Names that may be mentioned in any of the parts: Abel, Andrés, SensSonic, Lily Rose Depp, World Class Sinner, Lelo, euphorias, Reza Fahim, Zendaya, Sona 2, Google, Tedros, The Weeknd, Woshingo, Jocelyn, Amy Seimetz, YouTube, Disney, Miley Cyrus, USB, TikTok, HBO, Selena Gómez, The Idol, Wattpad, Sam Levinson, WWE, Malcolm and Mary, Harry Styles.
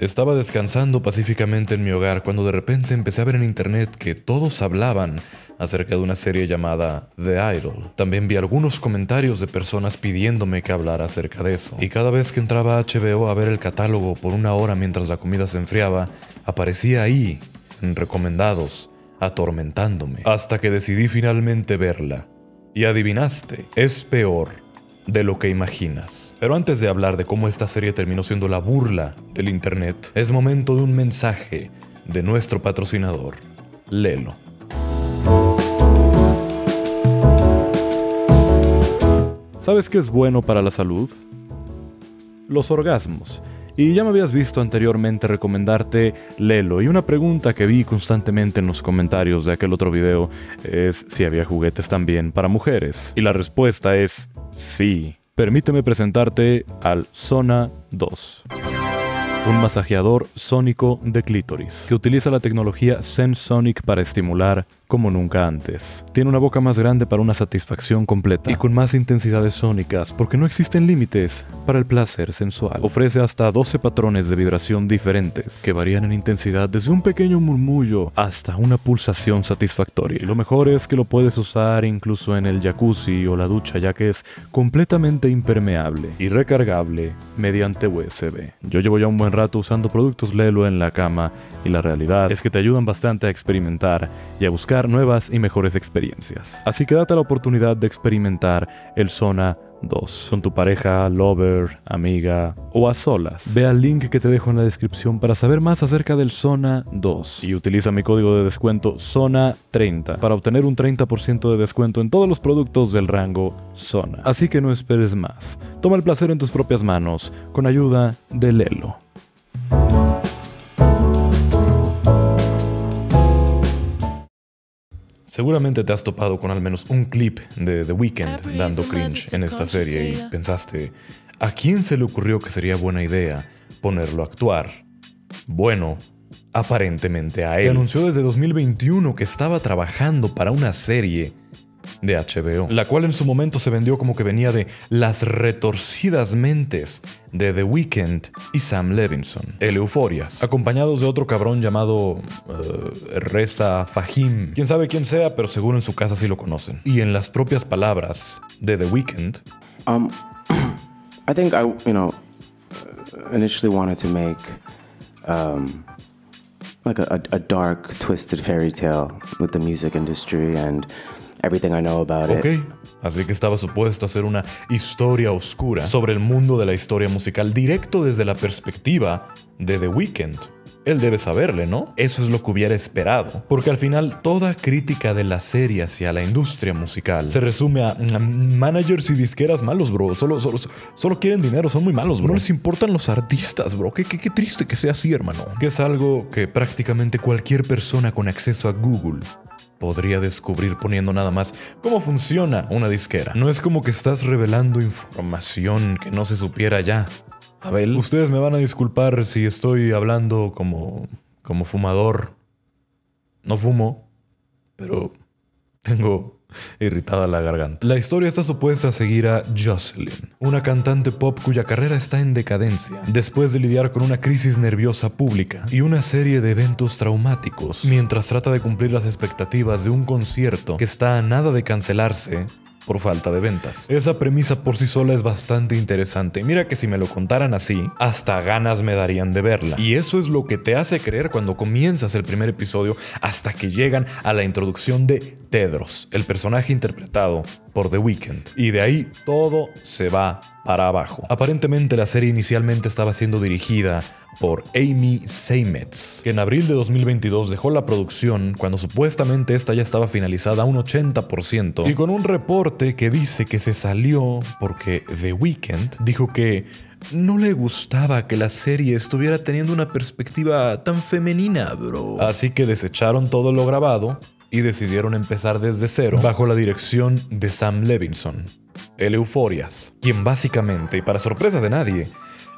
Estaba descansando pacíficamente en mi hogar cuando de repente empecé a ver en internet que todos hablaban acerca de una serie llamada The Idol. También vi algunos comentarios de personas pidiéndome que hablara acerca de eso. Y cada vez que entraba a HBO a ver el catálogo por una hora mientras la comida se enfriaba, aparecía ahí, en recomendados, atormentándome. Hasta que decidí finalmente verla. Y adivinaste, es peor de lo que imaginas. Pero antes de hablar de cómo esta serie terminó siendo la burla del internet, es momento de un mensaje de nuestro patrocinador, Lelo. ¿Sabes qué es bueno para la salud? Los orgasmos. Y ya me habías visto anteriormente recomendarte Lelo, y una pregunta que vi constantemente en los comentarios de aquel otro video es si había juguetes también para mujeres. Y la respuesta es sí. Permíteme presentarte al Sona 2. Un masajeador sónico de clítoris, que utiliza la tecnología SensSonic para estimular como nunca antes. Tiene una boca más grande para una satisfacción completa y con más intensidades sónicas, porque no existen límites para el placer sensual. Ofrece hasta 12 patrones de vibración diferentes, que varían en intensidad desde un pequeño murmullo hasta una pulsación satisfactoria. Y lo mejor es que lo puedes usar incluso en el jacuzzi o la ducha, ya que es completamente impermeable y recargable mediante USB. Yo llevo ya un buen rato usando productos Lelo en la cama y la realidad es que te ayudan bastante a experimentar y a buscar nuevas y mejores experiencias. Así que date la oportunidad de experimentar el Sona 2 con tu pareja, lover, amiga o a solas. Ve al link que te dejo en la descripción para saber más acerca del Sona 2 y utiliza mi código de descuento SONA30 para obtener un 30% de descuento en todos los productos del rango Sona. Así que no esperes más. Toma el placer en tus propias manos con ayuda de Lelo. Seguramente te has topado con al menos un clip de The Weeknd dando cringe en esta serie y pensaste, ¿a quién se le ocurrió que sería buena idea ponerlo a actuar? Bueno, aparentemente a él. Que anunció desde 2021 que estaba trabajando para una serie de HBO, la cual en su momento se vendió como que venía de las retorcidas mentes de The Weeknd y Sam Levinson, el Euphoria, acompañados de otro cabrón llamado Reza Fahim. Quién sabe quién sea, pero seguro en su casa sí lo conocen. Y en las propias palabras de The Weeknd, I think I, you know, initially wanted to make like a dark, twisted fairy tale with the music industry and everything I know about it. Ok, así que estaba supuesto a hacer una historia oscura sobre el mundo de la historia musical directo desde la perspectiva de The Weeknd. Él debe saberle, ¿no? Eso es lo que hubiera esperado. Porque al final toda crítica de la serie hacia la industria musical se resume a managers y disqueras malos, bro. Solo quieren dinero, son muy malos, bro. No les importan los artistas, bro. Qué triste que sea así, hermano. Que es algo que prácticamente cualquier persona con acceso a Google podría descubrir poniendo nada más cómo funciona una disquera. No es como que estás revelando información que no se supiera ya. Abel, ustedes me van a disculpar si estoy hablando como fumador. No fumo, pero tengo irritada la garganta. La historia está supuesta a seguir a Jocelyn, una cantante pop cuya carrera está en decadencia después de lidiar con una crisis nerviosa pública y una serie de eventos traumáticos, mientras trata de cumplir las expectativas de un concierto que está a nada de cancelarse por falta de ventas. Esa premisa por sí sola es bastante interesante. Mira que si me lo contaran así, hasta ganas me darían de verla. Y eso es lo que te hace creer cuando comienzas el primer episodio hasta que llegan a la introducción de Tedros, el personaje interpretado por The Weeknd. Y de ahí todo se va para abajo. Aparentemente la serie inicialmente estaba siendo dirigida por Amy Seimetz, que en abril de 2022 dejó la producción cuando supuestamente esta ya estaba finalizada a un 80% y con un reporte que dice que se salió porque The Weeknd dijo que no le gustaba que la serie estuviera teniendo una perspectiva tan femenina, bro. Así que desecharon todo lo grabado y decidieron empezar desde cero bajo la dirección de Sam Levinson, el Euphoria, quien básicamente, y para sorpresa de nadie,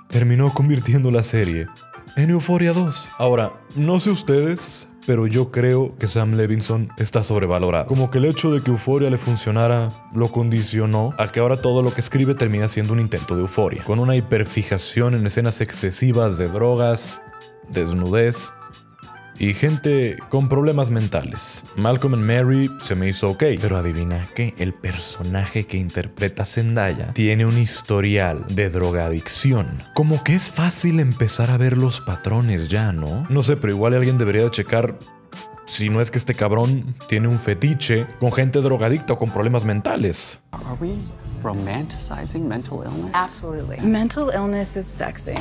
terminó convirtiendo la serie en Euphoria 2. Ahora, no sé ustedes, pero yo creo que Sam Levinson está sobrevalorado. Como que el hecho de que Euphoria le funcionara lo condicionó a que ahora todo lo que escribe termina siendo un intento de Euphoria, con una hiperfijación en escenas excesivas de drogas, desnudez y gente con problemas mentales. Malcolm and Mary se me hizo ok. Pero adivina qué, el personaje que interpreta Zendaya tiene un historial de drogadicción. Como que es fácil empezar a ver los patrones ya, ¿no? No sé, pero igual alguien debería checar si no es que este cabrón tiene un fetiche con gente drogadicta o con problemas mentales. ¿Are we romanticizing mental illness? Absolutely. Mental illness is sexy.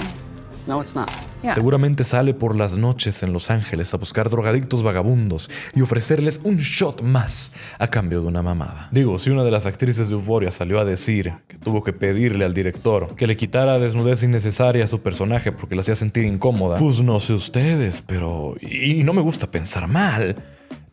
No, it's not. Yeah. Seguramente sale por las noches en Los Ángeles a buscar drogadictos vagabundos y ofrecerles un shot más a cambio de una mamada. Digo, si una de las actrices de Euphoria salió a decir que tuvo que pedirle al director que le quitara desnudez innecesaria a su personaje porque la hacía sentir incómoda, pues no sé ustedes, pero... Y no me gusta pensar mal,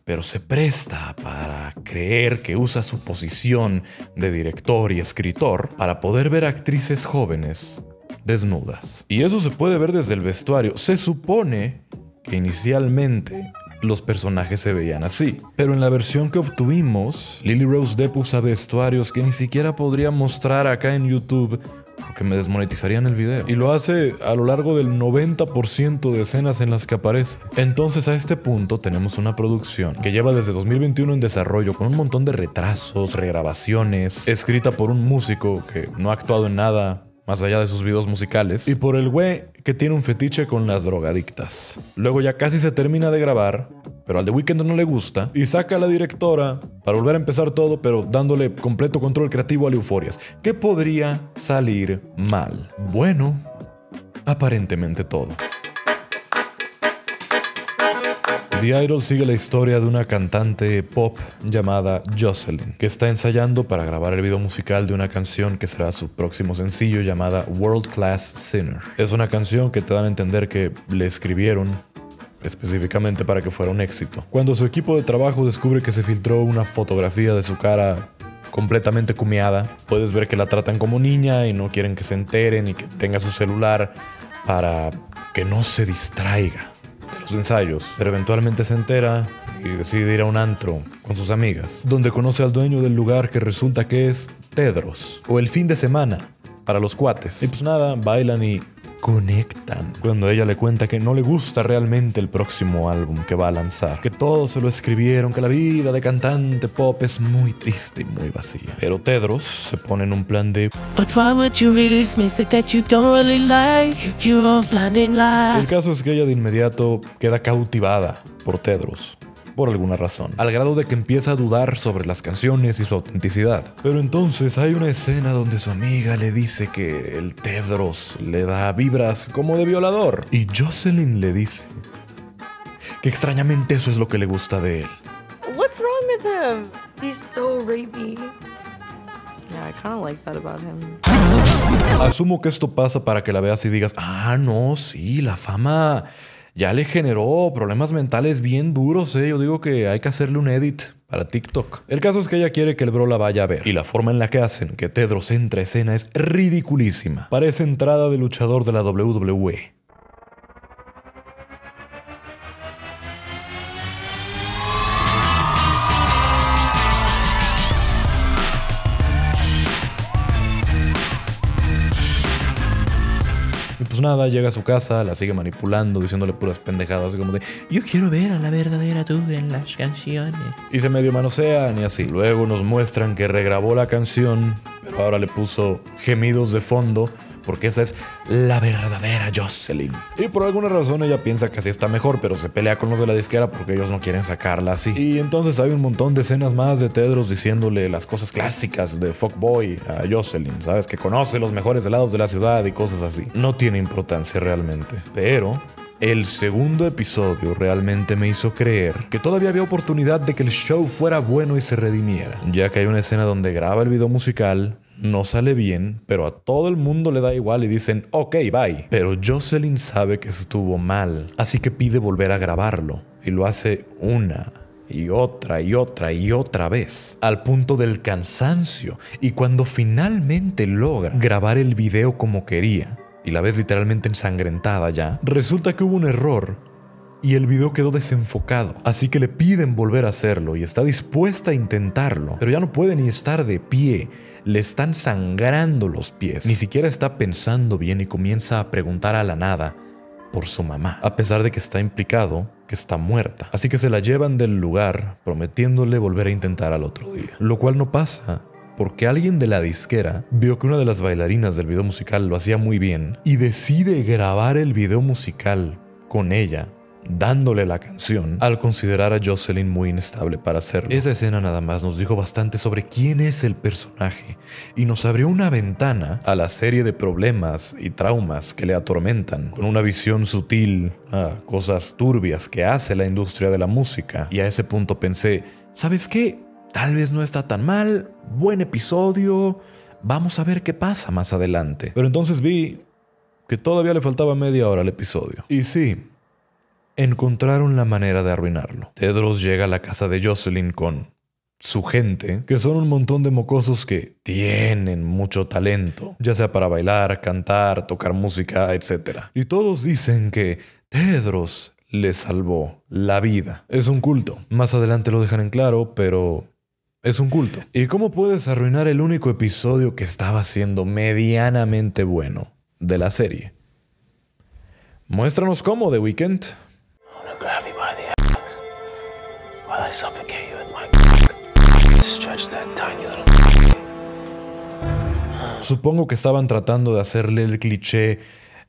pero se presta para creer que usa su posición de director y escritor para poder ver a actrices jóvenes desnudas. Y eso se puede ver desde el vestuario. Se supone que inicialmente los personajes se veían así, pero en la versión que obtuvimos, Lily Rose Depp usa vestuarios que ni siquiera podría mostrar acá en YouTube porque me desmonetizarían el video. Y lo hace a lo largo del 90% de escenas en las que aparece. Entonces a este punto tenemos una producción que lleva desde 2021 en desarrollo, con un montón de retrasos, regrabaciones, escrita por un músico que no ha actuado en nada más allá de sus videos musicales, y por el güey que tiene un fetiche con las drogadictas. Luego ya casi se termina de grabar, pero al The Weeknd no le gusta, y saca a la directora para volver a empezar todo, pero dándole completo control creativo a Euforias. ¿Qué podría salir mal? Bueno, aparentemente todo. The Idol sigue la historia de una cantante pop llamada Jocelyn, que está ensayando para grabar el video musical de una canción que será su próximo sencillo, llamada World Class Sinner. Es una canción que te dan a entender que le escribieron específicamente para que fuera un éxito. Cuando su equipo de trabajo descubre que se filtró una fotografía de su cara completamente cumeada, puedes ver que la tratan como niña y no quieren que se enteren y que tenga su celular para que no se distraiga de los ensayos, pero eventualmente se entera y decide ir a un antro con sus amigas, donde conoce al dueño del lugar, que resulta que es Tedros, o el fin de semana para los cuates. Y pues nada, bailan y conectan, cuando ella le cuenta que no le gusta realmente el próximo álbum que va a lanzar, que todos se lo escribieron, que la vida de cantante pop es muy triste y muy vacía. Pero Tedros se pone en un plan de el caso es que ella de inmediato queda cautivada por Tedros, por alguna razón, al grado de que empieza a dudar sobre las canciones y su autenticidad. Pero entonces hay una escena donde su amiga le dice que el Tedros le da vibras como de violador, y Jocelyn le dice que extrañamente eso es lo que le gusta de él. What's wrong with him? He's so rapey. Yeah, I kind of like that about him. Asumo que esto pasa para que la veas y digas, ah, no, sí, la fama ya le generó problemas mentales bien duros, ¿eh? Yo digo que hay que hacerle un edit para TikTok. El caso es que ella quiere que el bro la vaya a ver, y la forma en la que hacen que Tedros entre a escena es ridiculísima. Parece entrada de luchador de la WWE. Nada, llega a su casa, la sigue manipulando, diciéndole puras pendejadas, como de yo quiero ver a la verdadera tú en las canciones, y se medio manosean y así. Luego nos muestran que regrabó la canción, pero ahora le puso gemidos de fondo, porque esa es la verdadera Jocelyn. Y por alguna razón ella piensa que así está mejor, pero se pelea con los de la disquera porque ellos no quieren sacarla así. Y entonces hay un montón de escenas más de Tedros diciéndole las cosas clásicas de fuckboy a Jocelyn, ¿sabes? Que conoce los mejores helados de la ciudad y cosas así. No tiene importancia realmente. Pero el segundo episodio realmente me hizo creer que todavía había oportunidad de que el show fuera bueno y se redimiera, ya que hay una escena donde graba el video musical, no sale bien, pero a todo el mundo le da igual y dicen, ok, bye. Pero Jocelyn sabe que estuvo mal, así que pide volver a grabarlo, y lo hace una y otra y otra y otra vez, al punto del cansancio. Y cuando finalmente logra grabar el video como quería, y la ves literalmente ensangrentada ya, resulta que hubo un error y el video quedó desenfocado, así que le piden volver a hacerlo y está dispuesta a intentarlo, pero ya no puede ni estar de pie, le están sangrando los pies, ni siquiera está pensando bien y comienza a preguntar a la nada por su mamá, a pesar de que está implicado que está muerta. Así que se la llevan del lugar prometiéndole volver a intentar al otro día, lo cual no pasa porque alguien de la disquera vio que una de las bailarinas del video musical lo hacía muy bien y decide grabar el video musical con ella, dándole la canción, al considerar a Jocelyn muy inestable para hacerlo. Esa escena nada más nos dijo bastante sobre quién es el personaje y nos abrió una ventana a la serie de problemas y traumas que le atormentan, con una visión sutil a cosas turbias que hace la industria de la música. Y a ese punto pensé, ¿sabes qué? Tal vez no está tan mal, buen episodio, vamos a ver qué pasa más adelante. Pero entonces vi que todavía le faltaba media hora al episodio. Y sí, encontraron la manera de arruinarlo. Tedros llega a la casa de Jocelyn con su gente, que son un montón de mocosos que tienen mucho talento, ya sea para bailar, cantar, tocar música, etc. Y todos dicen que Tedros les salvó la vida. Es un culto. Más adelante lo dejan en claro, pero es un culto. ¿Y cómo puedes arruinar el único episodio que estaba siendo medianamente bueno de la serie? Muéstranos cómo, The Weeknd. Supongo que estaban tratando de hacerle el cliché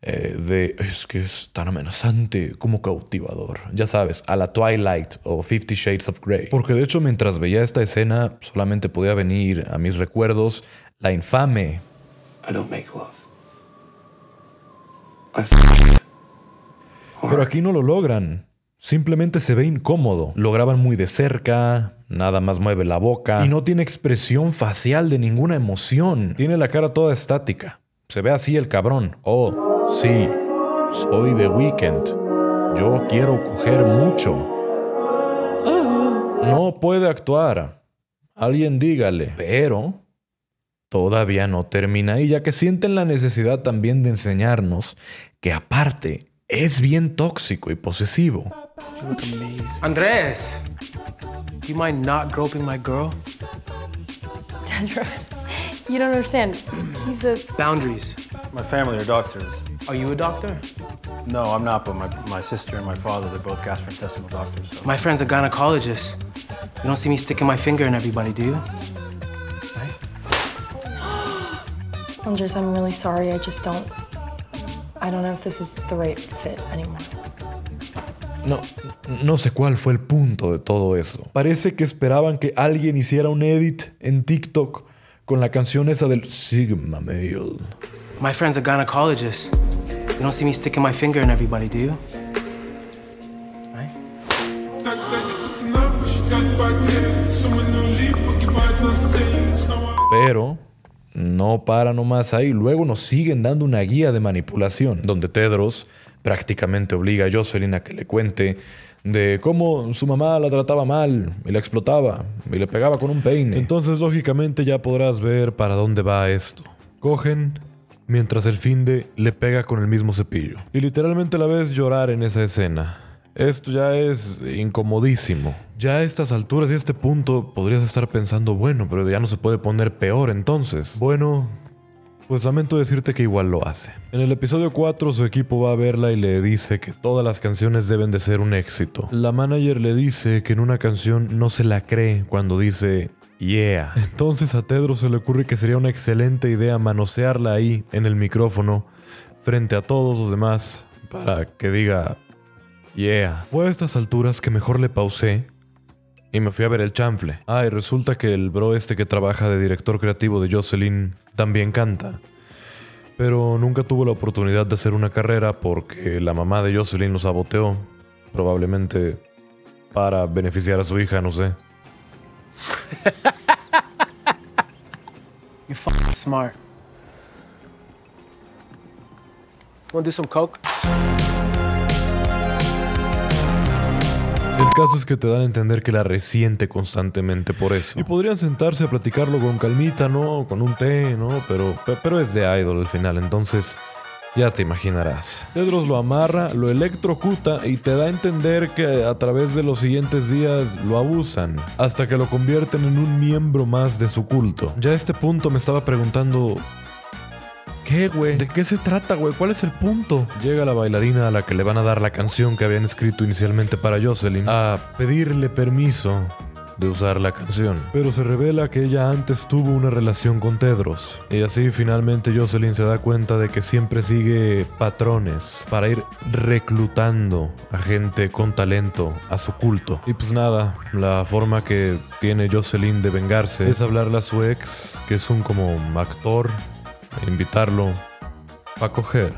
de es que es tan amenazante como cautivador, ya sabes, a la Twilight o 50 Shades of Grey. Porque de hecho, mientras veía esta escena, solamente podía venir a mis recuerdos la infame I don't make love. Pero aquí no lo logran. Simplemente se ve incómodo. Lo graban muy de cerca, nada más mueve la boca y no tiene expresión facial de ninguna emoción. Tiene la cara toda estática. Se ve así el cabrón. Oh, sí, soy The Weeknd. Yo quiero coger mucho. No puede actuar. Alguien dígale. Pero todavía no termina ahí, ya que sienten la necesidad también de enseñarnos que aparte es bien tóxico y posesivo. Andrés, do you mind not groping my girl? Tedros, you don't understand. He's a boundaries. My family are doctors. Are you a doctor? No, I'm not, but my sister and my father, they're both gastrointestinal doctors. So. My friend's a gynecologist. You don't see me sticking my finger in everybody, do you? Right? Andres, I'm really sorry. I don't know if this is the right fit anymore. No sé cuál fue el punto de todo eso. Parece que esperaban que alguien hiciera un edit en TikTok con la canción esa del Sigma Male. My friend's a gynecologist. You don't see me sticking my finger in everybody, do you? Right? Pero no para nomás ahí, luego nos siguen dando una guía de manipulación, donde Tedros prácticamente obliga a Jocelyn a que le cuente de cómo su mamá la trataba mal y la explotaba y le pegaba con un peine. Entonces, lógicamente, ya podrás ver para dónde va esto. Cogen mientras el finde le pega con el mismo cepillo. Y literalmente la ves llorar en esa escena. Esto ya es incomodísimo. Ya a estas alturas y a este punto podrías estar pensando, bueno, pero ya no se puede poner peor entonces. Bueno, pues lamento decirte que igual lo hace. En el episodio 4 su equipo va a verla y le dice que todas las canciones deben de ser un éxito. La manager le dice que en una canción no se la cree cuando dice yeah. Entonces a Tedros se le ocurre que sería una excelente idea manosearla ahí en el micrófono frente a todos los demás para que diga yeah. Fue a estas alturas que mejor le pausé y me fui a ver el chanfle. Ah, y resulta que el bro este que trabaja de director creativo de Jocelyn también canta, pero nunca tuvo la oportunidad de hacer una carrera porque la mamá de Jocelyn lo saboteó, probablemente para beneficiar a su hija, no sé. You're fucking smart. Want to do some coke? El caso es que te dan a entender que la resiente constantemente por eso. Y podrían sentarse a platicarlo con calmita, ¿no? Con un té, ¿no? Pero es The Idol al final, entonces ya te imaginarás. Tedros lo amarra, lo electrocuta y te da a entender que a través de los siguientes días lo abusan, hasta que lo convierten en un miembro más de su culto. Ya a este punto me estaba preguntando, qué, güey? ¿De qué se trata, güey? ¿Cuál es el punto? Llega la bailarina a la que le van a dar la canción que habían escrito inicialmente para Jocelyn a pedirle permiso de usar la canción. Pero se revela que ella antes tuvo una relación con Tedros. Y así finalmente Jocelyn se da cuenta de que siempre sigue patrones para ir reclutando a gente con talento a su culto. Y pues nada, la forma que tiene Jocelyn de vengarse es hablarle a su ex, que es un como actor, e invitarlo a coger.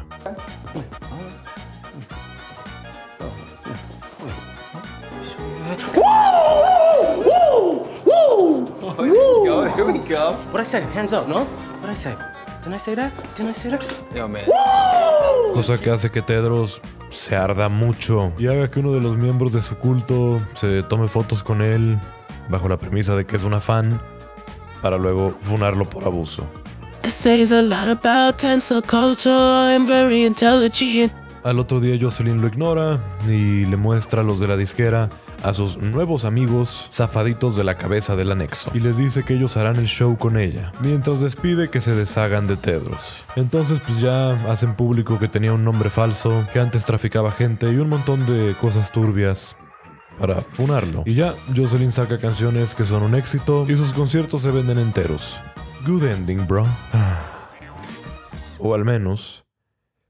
Here we go. What I say? Hands up, no? What I say? Didn't I say that? Didn't I say that? Yo, man. Cosa que hace que Tedros se arda mucho y haga que uno de los miembros de su culto se tome fotos con él bajo la premisa de que es una fan, para luego funarlo por abuso. Al otro día Jocelyn lo ignora y le muestra a los de la disquera a sus nuevos amigos zafaditos de la cabeza del anexo y les dice que ellos harán el show con ella, mientras despide que se deshagan de Tedros. Entonces pues ya hacen público que tenía un nombre falso, que antes traficaba gente y un montón de cosas turbias para funarlo. Y ya Jocelyn saca canciones que son un éxito y sus conciertos se venden enteros. Good ending, bro. O al menos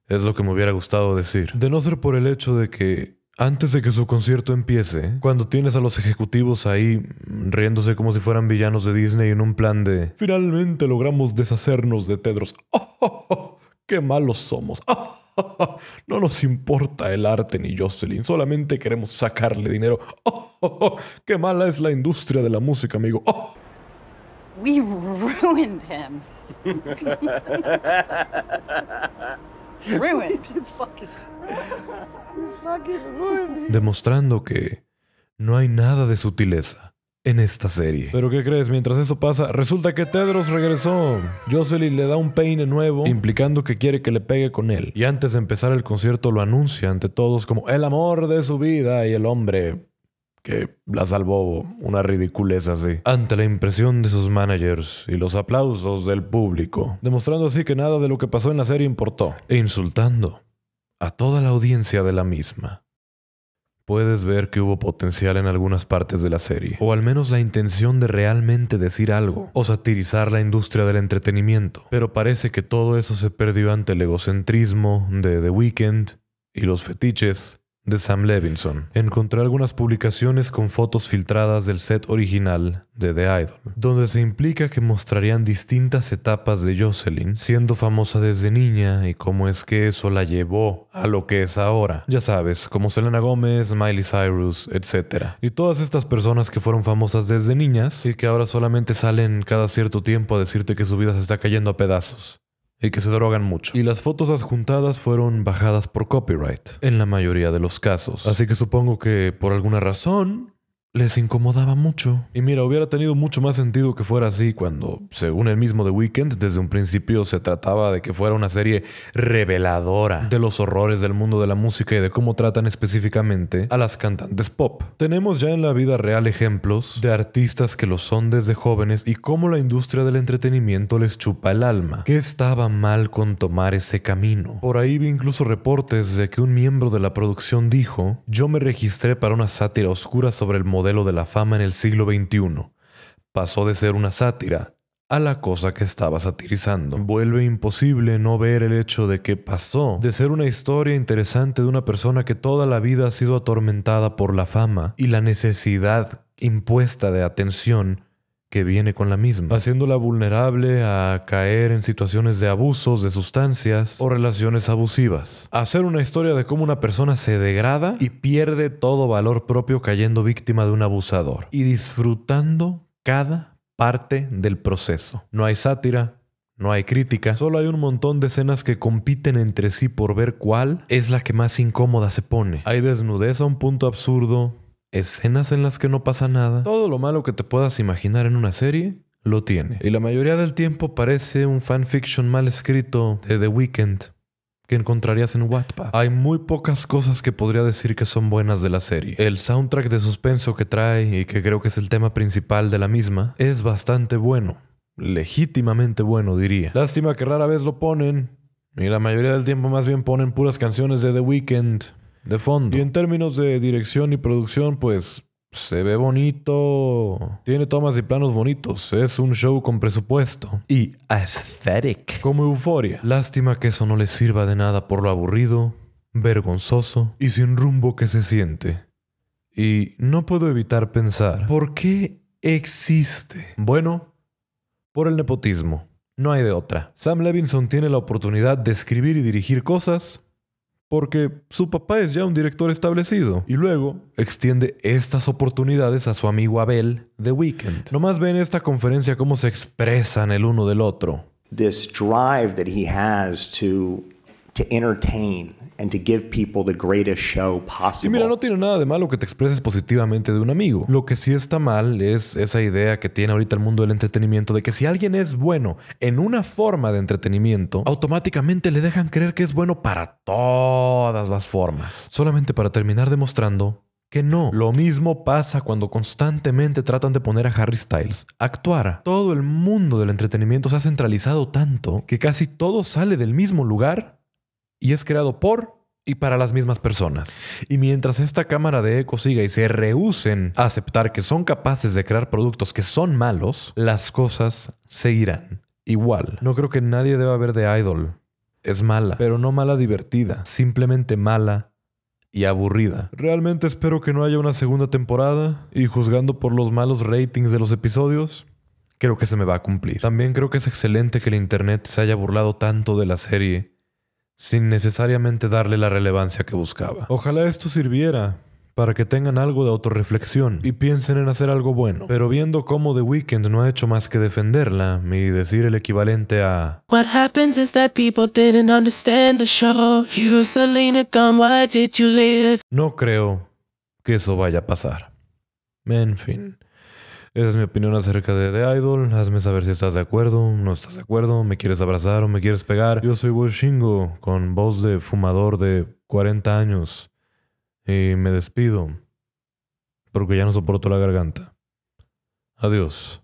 es lo que me hubiera gustado decir. De no ser por el hecho de que antes de que su concierto empiece, cuando tienes a los ejecutivos ahí riéndose como si fueran villanos de Disney en un plan de finalmente logramos deshacernos de Tedros. Oh, oh, oh, ¡qué malos somos! Oh, oh, oh, no nos importa el arte ni Jocelyn, solamente queremos sacarle dinero. Oh, oh, oh, ¡qué mala es la industria de la música, amigo! Oh. We ruined him. Demostrando que no hay nada de sutileza en esta serie. ¿Pero qué crees? Mientras eso pasa, resulta que Tedros regresó. Jocelyn le da un peine nuevo, implicando que quiere que le pegue con él. Y antes de empezar el concierto lo anuncia ante todos como el amor de su vida y el hombre que la salvó, una ridiculez así, ante la impresión de sus managers y los aplausos del público, demostrando así que nada de lo que pasó en la serie importó, e insultando a toda la audiencia de la misma. Puedes ver que hubo potencial en algunas partes de la serie, o al menos la intención de realmente decir algo, o satirizar la industria del entretenimiento, pero parece que todo eso se perdió ante el egocentrismo de The Weeknd y los fetiches de Sam Levinson. Encontré algunas publicaciones con fotos filtradas del set original de The Idol, donde se implica que mostrarían distintas etapas de Jocelyn, siendo famosa desde niña y cómo es que eso la llevó a lo que es ahora. Ya sabes, como Selena Gómez, Miley Cyrus, etc. Y todas estas personas que fueron famosas desde niñas y que ahora solamente salen cada cierto tiempo a decirte que su vida se está cayendo a pedazos y que se drogan mucho. Y las fotos adjuntadas fueron bajadas por copyright en la mayoría de los casos. Así que supongo que por alguna razón les incomodaba mucho. Y mira, hubiera tenido mucho más sentido que fuera así cuando, según el mismo The Weeknd, desde un principio se trataba de que fuera una serie reveladora de los horrores del mundo de la música y de cómo tratan específicamente a las cantantes pop. Tenemos ya en la vida real ejemplos de artistas que lo son desde jóvenes y cómo la industria del entretenimiento les chupa el alma. ¿Qué estaba mal con tomar ese camino? Por ahí vi incluso reportes de que un miembro de la producción dijo: yo me registré para una sátira oscura sobre el modelo de la fama en el siglo XXI. Pasó de ser una sátira a la cosa que estaba satirizando. Vuelve imposible no ver el hecho de que pasó de ser una historia interesante de una persona que toda la vida ha sido atormentada por la fama y la necesidad impuesta de atención que viene con la misma, haciéndola vulnerable a caer en situaciones de abusos de sustancias o relaciones abusivas. Hacer una historia de cómo una persona se degrada y pierde todo valor propio cayendo víctima de un abusador y disfrutando cada parte del proceso. No hay sátira, no hay crítica, solo hay un montón de escenas que compiten entre sí por ver cuál es la que más incómoda se pone. Hay desnudez a un punto absurdo, escenas en las que no pasa nada. Todo lo malo que te puedas imaginar en una serie lo tiene. Y la mayoría del tiempo parece un fanfiction mal escrito de The Weeknd que encontrarías en Wattpad. Hay muy pocas cosas que podría decir que son buenas de la serie. El soundtrack de suspenso que trae, y que creo que es el tema principal de la misma, es bastante bueno. legítimamente bueno, diría. Lástima que rara vez lo ponen. Y la mayoría del tiempo más bien ponen puras canciones de The Weeknd de fondo. Y en términos de dirección y producción, pues se ve bonito. Tiene tomas y planos bonitos. Es un show con presupuesto. Y aesthetic. Como Euphoria. Lástima que eso no les sirva de nada por lo aburrido, vergonzoso y sin rumbo que se siente. Y no puedo evitar pensar, ¿por qué existe? Bueno, por el nepotismo. No hay de otra. Sam Levinson tiene la oportunidad de escribir y dirigir cosas porque su papá es ya un director establecido. Y luego extiende estas oportunidades a su amigo Abel, The Weeknd. Nomás ven esta conferencia cómo se expresan el uno del otro. This drive that he has to entertain and to give people the greatest show possible. Y mira, no tiene nada de malo que te expreses positivamente de un amigo. Lo que sí está mal es esa idea que tiene ahorita el mundo del entretenimiento de que si alguien es bueno en una forma de entretenimiento, automáticamente le dejan creer que es bueno para todas las formas. Solamente para terminar demostrando que no. Lo mismo pasa cuando constantemente tratan de poner a Harry Styles a actuar. Todo el mundo del entretenimiento se ha centralizado tanto que casi todo sale del mismo lugar y es creado por y para las mismas personas. Y mientras esta cámara de eco siga y se rehúsen a aceptar que son capaces de crear productos que son malos, las cosas seguirán igual. No creo que nadie deba ver The Idol. Es mala, pero no mala divertida. Simplemente mala y aburrida. Realmente espero que no haya una segunda temporada y juzgando por los malos ratings de los episodios, creo que se me va a cumplir. También creo que es excelente que el internet se haya burlado tanto de la serie sin necesariamente darle la relevancia que buscaba. Ojalá esto sirviera para que tengan algo de autorreflexión y piensen en hacer algo bueno. Pero viendo cómo The Weeknd no ha hecho más que defenderla y decir el equivalente a What happens is that people didn't understand the show. You, Selena Gómez, why did you leave? No creo que eso vaya a pasar. En fin. Esa es mi opinión acerca de The Idol. Hazme saber si estás de acuerdo, no estás de acuerdo, me quieres abrazar o me quieres pegar. Yo soy Woshingo, con voz de fumador de 40 años. Y me despido, porque ya no soporto la garganta. Adiós.